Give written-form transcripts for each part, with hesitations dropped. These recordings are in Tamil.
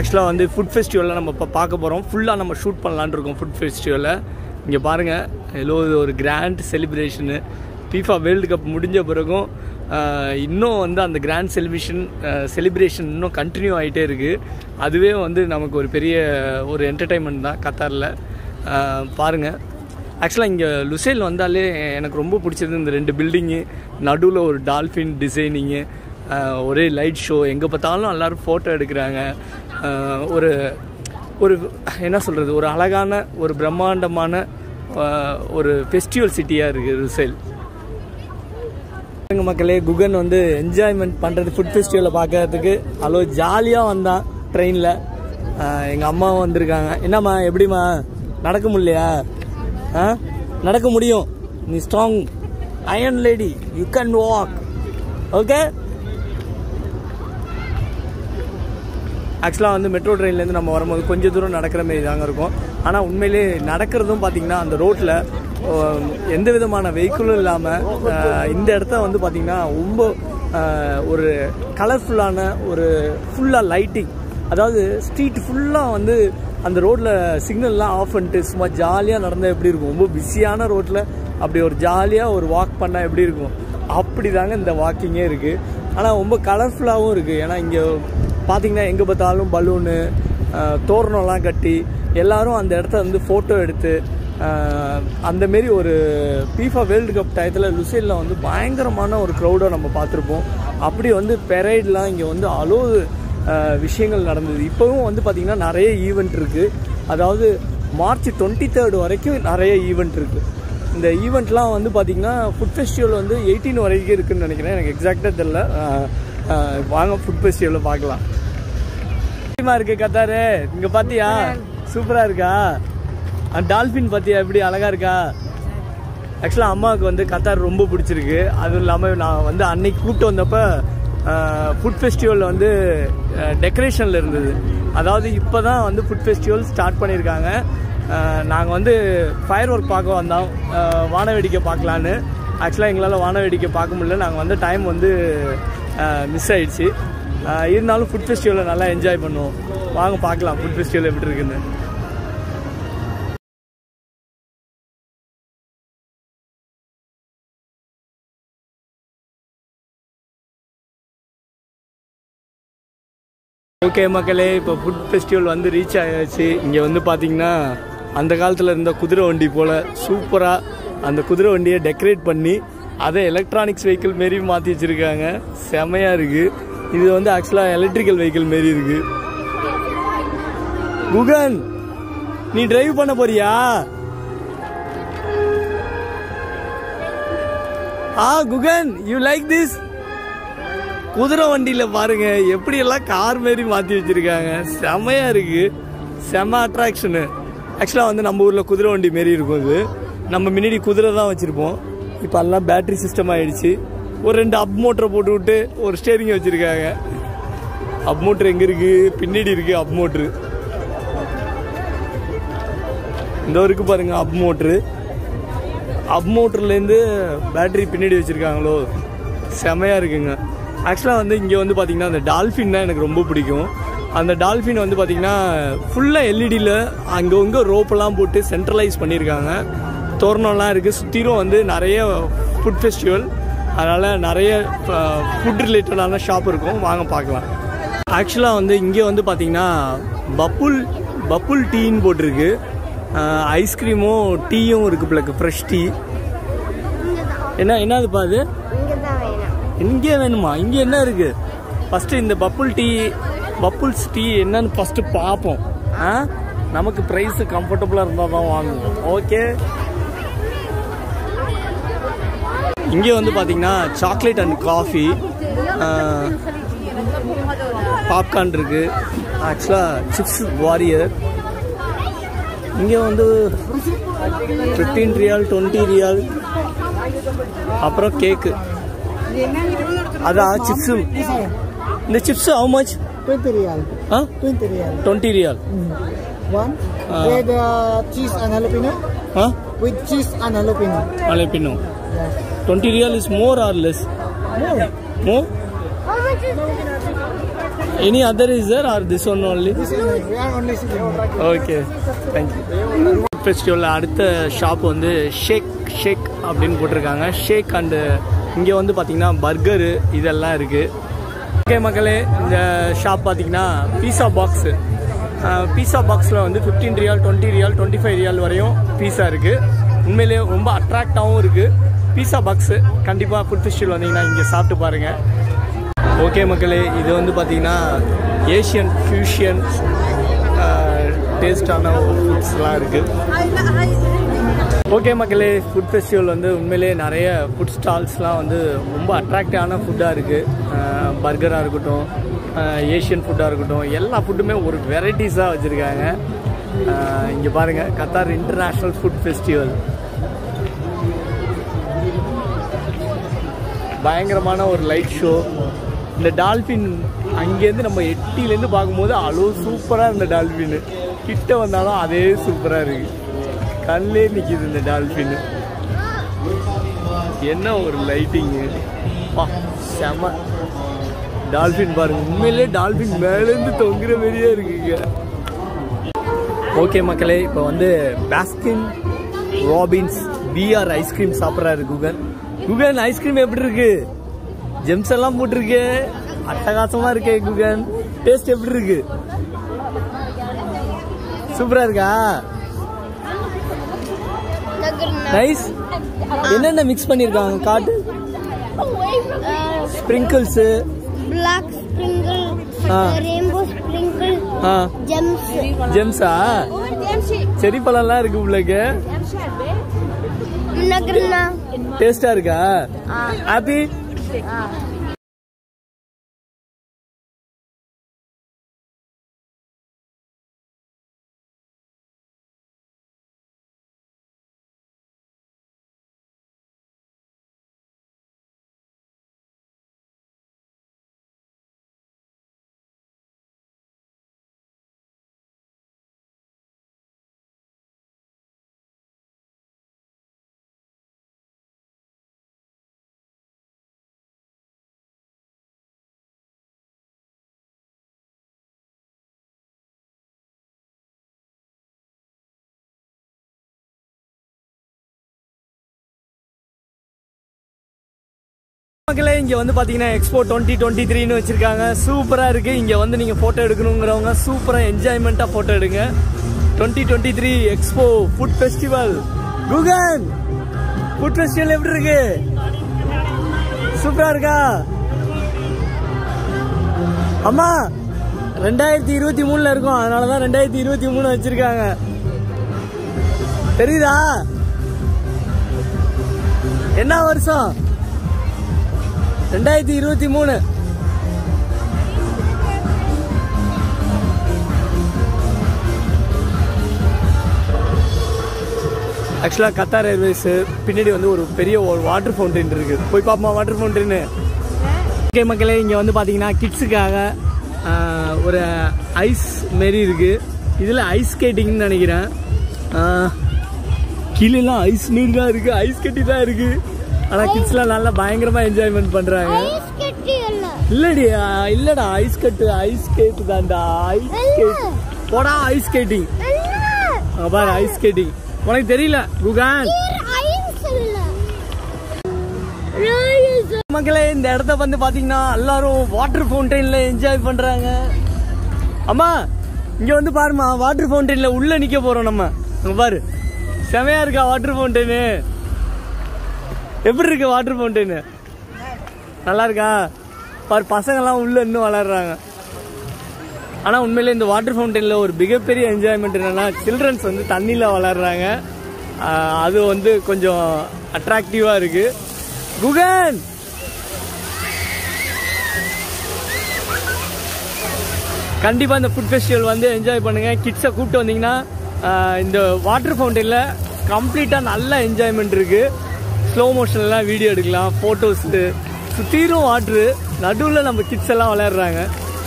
actually on the food festival நம்ம பார்க்க போறோம் ஃபுல்லா நம்ம ஷூட் பண்ணலாம்னு இருக்கோம் food festival இங்க பாருங்க ஏதோ ஒரு grand celebration FIFA World Cup முடிஞ்ச பிறகு இன்னும் வந்து அந்த கிராண்ட் செலிப்ரேஷன் இன்னும் கண்டினியூ ஆயிட்டே இருக்கு அதுவே வந்து நமக்கு ஒரு பெரிய ஒரு என்டர்டெயின்மென்ட் தான் கத்தார்ல பாருங்க actually இங்க லுசேல் வந்தாலே எனக்கு ரொம்ப பிடிச்சது இந்த ரெண்டு பில்டிங் நடுவுல ஒரு டால்பின் டிசைனிங் ஒரே லைட் ஷோ எங்க பார்த்தாலும் எல்லாரும் போட்டோ எடுக்கறாங்க ஒரு ஒரு என்ன சொல்றது ஒரு அழகான ஒரு பிரம்மாண்டமான ஒரு ஃபெஸ்டிவல் சிட்டியா இருக்கு லுசேல் மக்களே குகன் வந்து என்ஜாய்மெண்ட் பண்றது ஃபுட் ஃபெஸ்டிவலை பார்க்கறதுக்கு அவ்வளோ ஜாலியாக வந்தான் ட்ரெயினில் எங்கள் அம்மாவும் வந்திருக்காங்க என்னம்மா எப்படிம்மா நடக்க முடியலையா ஆ நடக்க முடியும் நீ strong iron lady you can walk okay ஆக்சுவலாக வந்து மெட்ரோ ட்ரெயின்லேருந்து நம்ம வரும்போது கொஞ்சம் தூரம் நடக்கிற மாரி தாங்க இருக்கும் ஆனால் உண்மையிலே நடக்கிறதும் பார்த்திங்கன்னா அந்த ரோட்டில் எந்த விதமான வெஹிக்கிளும் இல்லாமல் இந்த இடத்த வந்து பார்த்திங்கன்னா ரொம்ப ஒரு கலர்ஃபுல்லான ஒரு ஃபுல்லாக லைட்டிங் அதாவது ஸ்ட்ரீட் ஃபுல்லாக வந்து அந்த ரோட்டில் சிக்னல்லாம் ஆஃப் பண்ணிட்டு சும்மா ஜாலியாக நடந்தால் எப்படி இருக்கும் ரொம்ப பிஸியான ரோட்டில் அப்படி ஒரு ஜாலியாக ஒரு வாக் பண்ணால் எப்படி இருக்கும் அப்படி தாங்க இந்த வாக்கிங்கே இருக்குது ஆனால் ரொம்ப கலர்ஃபுல்லாகவும் இருக்குது ஏன்னா இங்கே பார்த்திங்கன்னா எங்கே பார்த்தாலும் பலூனு தோரணம்லாம் கட்டி எல்லோரும் அந்த இடத்த வந்து ஃபோட்டோ எடுத்து அந்தமாரி ஒரு FIFA வேர்ல்டு கப் டயத்தில் லுசேலில் வந்து பயங்கரமான ஒரு க்ரௌடை நம்ம பார்த்துருப்போம் அப்படி வந்து பெரைட்லாம் இங்கே வந்து அளவு விஷயங்கள் நடந்தது இப்போவும் வந்து பார்த்திங்கன்னா நிறைய ஈவெண்ட் இருக்குது அதாவது March 23 வரைக்கும் நிறைய ஈவெண்ட் இருக்குது இந்த ஈவெண்ட்லாம் வந்து பார்த்திங்கன்னா ஃபுட் ஃபெஸ்டிவல் வந்து 18 வரைக்கும் இருக்குதுன்னு நினைக்கிறேன் எனக்கு எக்ஸாக்டாக தெரியல வாங்க ஃபுட் ஃபெஸ்டிவலில் பார்க்கலாம் இருக்குது கத்தாரு இங்கே பார்த்தியா சூப்பராக இருக்கா டால்ஃபின் பார்த்தியா எப்படி அழகாக இருக்கா ஆக்சுவலாக அம்மாவுக்கு வந்து கத்தார் ரொம்ப பிடிச்சிருக்கு அதுவும் இல்லாமல் நான் வந்து அன்னைக்கு கூப்பிட்டு வந்தப்போ ஃபுட் ஃபெஸ்டிவலில் வந்து டெக்கரேஷனில் இருந்தது அதாவது இப்போ தான் வந்து ஃபுட் ஃபெஸ்டிவல் ஸ்டார்ட் பண்ணியிருக்காங்க நாங்கள் வந்து ஃபயர் ஒர்க் பார்க்க வந்தோம் வான வேடிக்கை பார்க்கலான்னு ஆக்சுவலாக எங்களால் வான வேடிக்கை பார்க்க முடியல நாங்கள் வந்து டைம் வந்து மிஸ் ஆகிடுச்சு இருந்தாலும் ஃபுட் ஃபெஸ்டிவலை நல்லா என்ஜாய் பண்ணுவோம் வாங்க பார்க்கலாம் ஃபுட் ஃபெஸ்டிவல் எப்படி இருக்குன்னு ஓகே மக்களே இப்போ ஃபுட் ஃபெஸ்டிவல் வந்து ரீச் ஆகியாச்சு இங்கே வந்து பார்த்திங்கன்னா அந்த காலத்தில் இருந்த குதிரை வண்டி போல் சூப்பராக அந்த குதிரை வண்டியை டெக்கரேட் பண்ணி அதை எலக்ட்ரானிக்ஸ் வெஹிக்கிள் மாரி மாற்றி வச்சுருக்காங்க செமையாக இருக்குது இது வந்து ஆக்சுவலாக எலக்ட்ரிக்கல் வெஹிக்கிள் மாரி இருக்குது குகன் நீ டிரைவ் பண்ண போறியா குகன் யூ லைக் திஸ் குதிரை வண்டியில் பாருங்க எப்படியெல்லாம் கார் மாரி மாற்றி வச்சுருக்காங்க செமையாக இருக்குது செம அட்ராக்ஷனு ஆக்சுவலாக வந்து நம்ம ஊரில் குதிரை வண்டி மாரி இருக்கும் இது நம்ம முன்னாடி குதிரை தான் வச்சுருப்போம் இப்போ எல்லாம் பேட்ரி சிஸ்டம் ஆகிடுச்சு ஒரு ரெண்டு அப் மோட்டரை போட்டு விட்டு ஒரு ஸ்டேரிங்கை வச்சுருக்காங்க அப் மோட்ரு எங்கே இருக்குது பின்னாடி இருக்குது அப் மோட்ரு இந்த இருக்கு பாருங்கள் அப் மோட்ரு அப் மோட்ருலேருந்து பேட்ரி பின்னாடி வச்சுருக்காங்களோ செமையாக இருக்குங்க ஆக்சுவலாக வந்து இங்கே வந்து பார்த்திங்கன்னா அந்த டால்ஃபின் தான் எனக்கு ரொம்ப பிடிக்கும் அந்த டால்ஃபின் வந்து பார்த்திங்கன்னா ஃபுல்லாக எல்இடியில் அங்கங்கே ரோப்பெல்லாம் போட்டு சென்ட்ரலைஸ் பண்ணியிருக்காங்க தோரணம்லாம் இருக்குது சுற்றிலும் வந்து நிறைய ஃபுட் ஃபெஸ்டிவல் அதனால் நிறைய ஃபுட் ரிலேட்டடான ஷாப் இருக்கும் வாங்க பார்க்கலாம் ஆக்சுவலாக வந்து இங்கே வந்து பார்த்திங்கன்னா பப்புள் டீன்னு போட்டிருக்கு ஐஸ்கிரீமும் டீயும் இருக்குது பிளக்கு ஃப்ரெஷ் டீ என்ன அதுப்பா அது இங்கே வேணுமா இங்கே என்ன இருக்குது ஃபஸ்ட்டு இந்த பப்புள்ஸ் டீ என்னன்னு ஃபஸ்ட்டு பார்ப்போம் நமக்கு ப்ரைஸு கம்ஃபர்டபுளாக இருந்தால் தான் வாங்குவோம் ஓகே இங்கே வந்து பார்த்திங்கன்னா சாக்லேட் அண்ட் காஃபி பாப்கார்ன் இருக்குது ஆக்சுவலாக சிப்ஸ் வாரியர் இங்கே வந்து 15 ரியால் 20 ரியால் அப்புறம் கேக்கு அதா சிப்ஸ் இந்த chips how much 20 riyal 20 riyal one with cheese and jalapeno with cheese and jalapeno 20 riyal is more or less more how much is Any other is there or this one only? This one only. Okay. Thank you. Festival அடுத்த shop வந்து shake அப்படினு போட்டுருக்காங்க. Shake and இங்க வந்து பாத்தீங்கன்னா burger இதெல்லாம் இருக்கு. ஓகே மக்களே இந்த ஷாப் பாத்தீங்கன்னா pizza boxல வந்து 15 ரியால் 20 ரியால் 25 ரியால் வரையும் பீஸா இருக்கு. உண்மையிலேயே ரொம்ப அட்ராக்டாவும் இருக்கு. பீஸா பாக்ஸ் கண்டிப்பா ஃபுட் ஃபெஸ்டிவல் வந்தீங்கன்னா இங்க சாப்பிட்டு பாருங்க. ஓகே மக்களே இது வந்து பாத்தீங்கன்னா ஏசியன் ஃபியூஷன் டேஸ்டான ஃபுட்ஸ்லாம் இருக்கு. ஓகே மக்களே ஃபுட் ஃபெஸ்டிவல் வந்து உண்மையிலேயே நிறைய ஃபுட் ஸ்டால்ஸ்லாம் வந்து ரொம்ப அட்ராக்டான ஃபுட்டாக இருக்குது. பர்கராக இருக்கட்டும் ஏஷியன் ஃபுட்டாக இருக்கட்டும் எல்லா ஃபுட்டுமே ஒரு வெரைட்டிஸாக வச்சுருக்காங்க. இங்கே பாருங்கள் கத்தார் இன்டர்நேஷ்னல் ஃபுட் ஃபெஸ்டிவல் பயங்கரமான ஒரு லைட் ஷோ. இந்த டால்ஃபின் அங்கேருந்து நம்ம எட்டிலேருந்து பார்க்கும்போது அவ்வளோ சூப்பராக இருந்த டால்ஃபின் கிட்ட வந்தாலும் அதே சூப்பராக இருக்குது. கல்லே நிற்கிது இந்த டால்ஃபின். என்ன ஒரு லைட்டிங்கு செம டால்ஃபின் பாருங்கள். உண்மையிலே டால்ஃபின் மேலேருந்து தொங்குற மாதிரியே இருக்குங்க. ஓகே மக்களே இப்போ வந்து பாஸ்கின் ராபின்ஸ் பிஆர் ஐஸ்கிரீம் சாப்பிட்றாரு குகன். குகன் ஐஸ்கிரீம் எப்படி இருக்கு? ஜெம்ஸ் எல்லாம் போட்டிருக்கு அட்டகாசமாக இருக்கே. குகன் டேஸ்ட் எப்படி இருக்கு? சூப்பராக இருக்கா? நைஸ். என்னென்ன மிக்ஸ் பண்ணிருக்காங்க காட்டு? Sprinkles black sprinkle rainbow sprinkle gems. ஜெம்ஸா? செரி பழம்லாம் இருக்கு உள்ளக்கு. டேஸ்டா இருக்கா? ஹாப்பி. மக்களே இங்கே வந்து பார்த்தீங்கன்னா எக்ஸ்போ 2023ன்னு வச்சுருக்காங்க. சூப்பராக இருக்குது. இங்கே வந்து நீங்கள் ஃபோட்டோ எடுக்கணுங்கிறவங்க சூப்பராக என்ஜாய்மெண்ட்டாக ஃபோட்டோ எடுங்க. 2023 expo food festival. Guhan food festival எப்படி இருக்கு? சூப்பராக இருக்கா? அம்மா 2023ல இருக்கும் அதனால தான் 2023 வச்சுருக்காங்க. தெரியுதா என்ன வருஷம்? 2023. ஆக்சுவலாக கத்தார் ஏர்வேஸ் பின்னாடி வந்து ஒரு பெரிய ஒரு வாட்டர் ஃபவுண்டைன் இருக்குது. போய் பார்ப்போமா வாட்டர் ஃபவுண்டைன்னு? ஓகே மக்களே இங்கே வந்து பார்த்தீங்கன்னா கிட்ஸுக்காக ஒரு ஐஸ் மாரி இருக்குது. இதில் ஐஸ் ஸ்கேட்டிங்னு நினைக்கிறேன். கீழெல்லாம் ஐஸ் நீர் தான் இருக்குது. ஐஸ் கட்டி தான் இருக்குது. ஆனா கிட்ஸ்லாம் நல்லா பயங்கரமா என்ஜாய்மெண்ட் பண்றாங்க. இல்லடா ஐஸ் கட்டு ஐஸ் ஸ்கேட் தான்டா. ஐஸ் ஸ்கேட் போடா. ஐஸ் ஸ்கேட்டிங் பாரு. ஐஸ் ஸ்கேட்டிங் உனக்கு தெரியல குகன்? மக்களே இந்த இடத்த வந்து பாத்தீங்கன்னா எல்லாரும் வாட்டர் ஃபவுண்டைன்ல என்ஜாய் பண்றாங்க. அம்மா இங்க வந்து பாருமா வாட்டர் ஃபவுண்டைன்ல உள்ள நிக்க போறோம் நம்ம. பாரு செமையா இருக்கா வாட்டர் ஃபவுண்டைனு? எப்படி இருக்கு வாட்டர் ஃபவுண்டைனு? நல்லா இருக்கா? பாரு பசங்கள்லாம் உள்ளே இன்னும் விளாட்றாங்க. ஆனால் உண்மையிலே இந்த வாட்டர் ஃபவுண்டைனில் ஒரு மிகப்பெரிய என்ஜாய்மெண்ட் என்னென்னா சில்ட்ரன்ஸ் வந்து தண்ணியில் விளாட்றாங்க. அது வந்து கொஞ்சம் அட்ராக்டிவாக இருக்குது. குகன் கண்டிப்பாக இந்த ஃபுட் ஃபெஸ்டிவல் வந்து என்ஜாய் பண்ணுங்கள். கிட்ஸை கூப்பிட்டு வந்தீங்கன்னா இந்த வாட்டர் ஃபவுண்டைனில் கம்ப்ளீட்டாக நல்ல என்ஜாய்மெண்ட் இருக்குது. ஸ்லோ மோஷன்லாம் வீடியோ எடுக்கலாம், ஃபோட்டோஸு. சுற்றிலும் வாட்ரு, நடுவில் நம்ம கிட்ஸ் எல்லாம் விளையாடுறாங்க.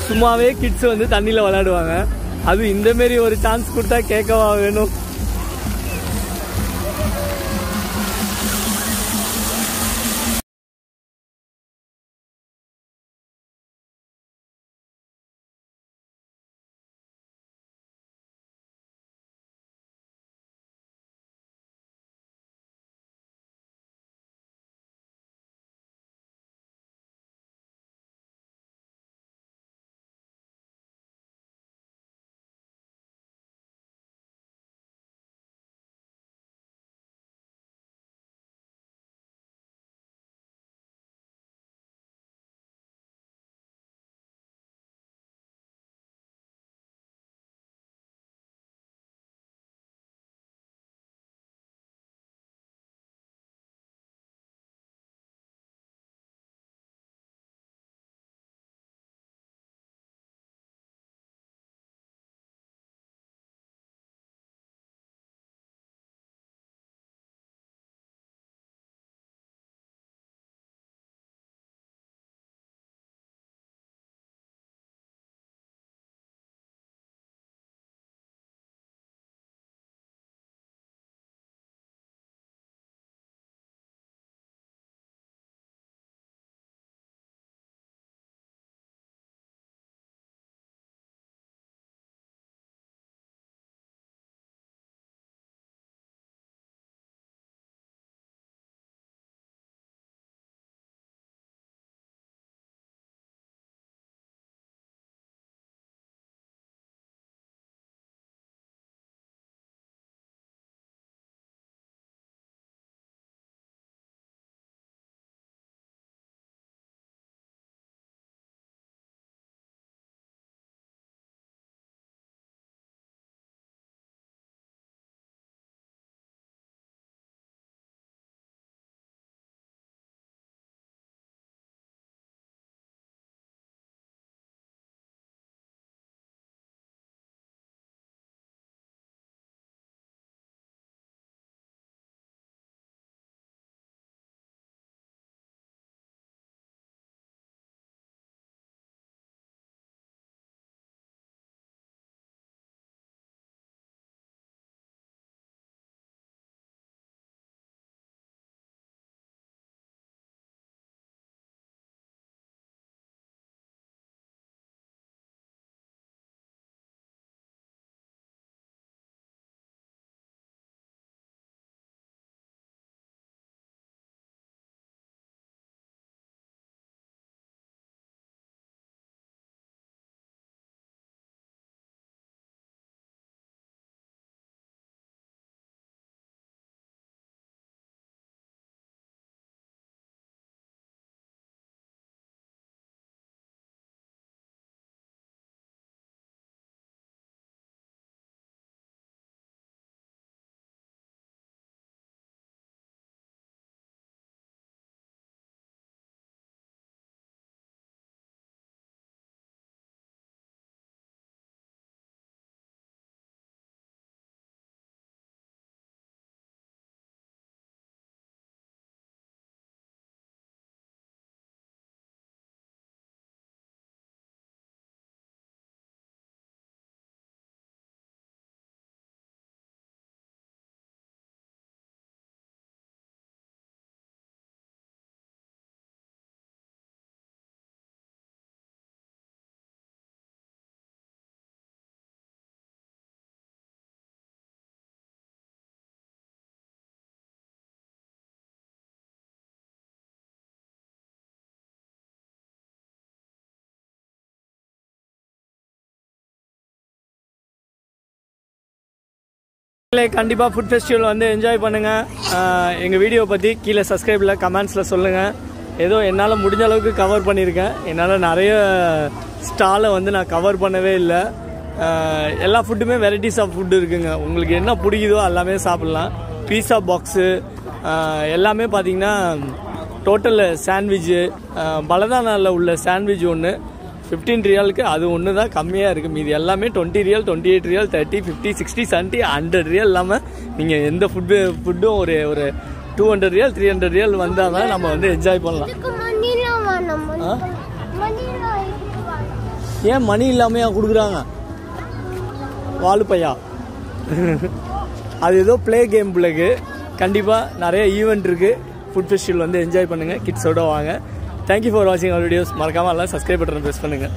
சும்மாவே கிட்ஸ் வந்து தண்ணியில் விளையாடுவாங்க. அது இந்தமாரி ஒரு சான்ஸ் கொடுத்தா கேட்கவா வேணும்? கண்டிப்பா ஃபுட் ஃபெஸ்டிவல் வந்து என்ஜாய் பண்ணுங்க எங்க வீடியோ பத்தி கீழ subscribe-ல comments-ல சொல்லுங்க ஏதோ என்னால முடிஞ்ச அளவுக்கு கவர் பண்ணிருக்கேன் என்னால நிறைய ஸ்டால வந்து நான் கவர் பண்ணவே இல்ல எல்லா ஃபுட்டுமே varieties of food இருக்குங்க உங்களுக்கு என்ன பிடிக்குதோ எல்லாமே சாப்பிடலாம் pizza box எல்லாமே பாத்தீங்கன்னா total sandwich பலதானால உள்ள sandwich ஒன்னு 15 ரியாலுக்கு அது ஒன்னு தான் கம்மியா இருக்கு மீதி எல்லாமே 20 ரியால் 28 ரியால் 30 50 60 70 100 ரியால் இல்லாம நீங்க எந்த ஃபுட்டும் ஒரு 200 ரியால் 300 ரியால் வந்தா தான் நம்ம வந்து என்ஜாய் பண்ணலாம் ஏன் மணி இல்லாமையா குடுக்குறாங்க வாளுபையா அது ஏதோ ப்ளே கேம் பிளக்கு கண்டிப்பா நிறைய ஈவென்ட் இருக்கு ஃபுட் ஃபெஸ்டிவல் வந்து என்ஜாய் பண்ணுங்க கிட்ஸோட வாங்க Thank you for watching our videos. மறக்காம like subscribe button press பண்ணுங்க.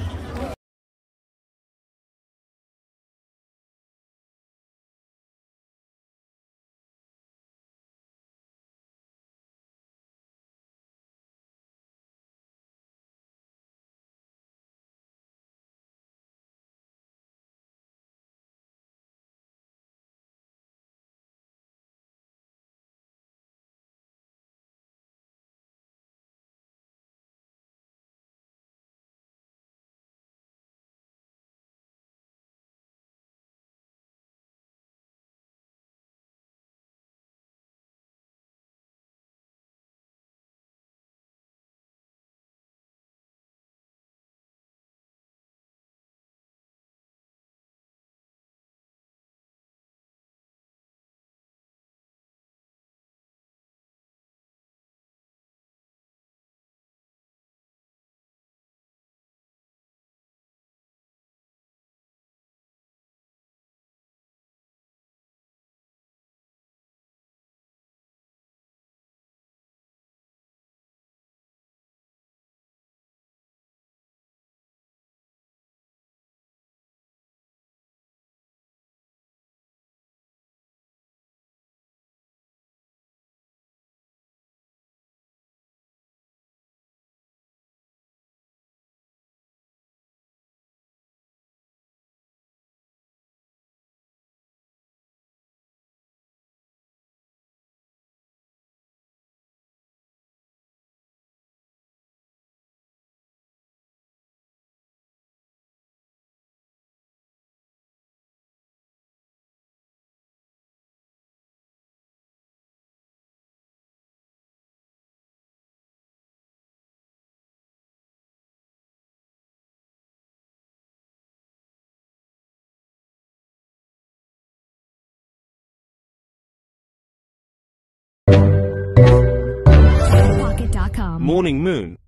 Morning Moon.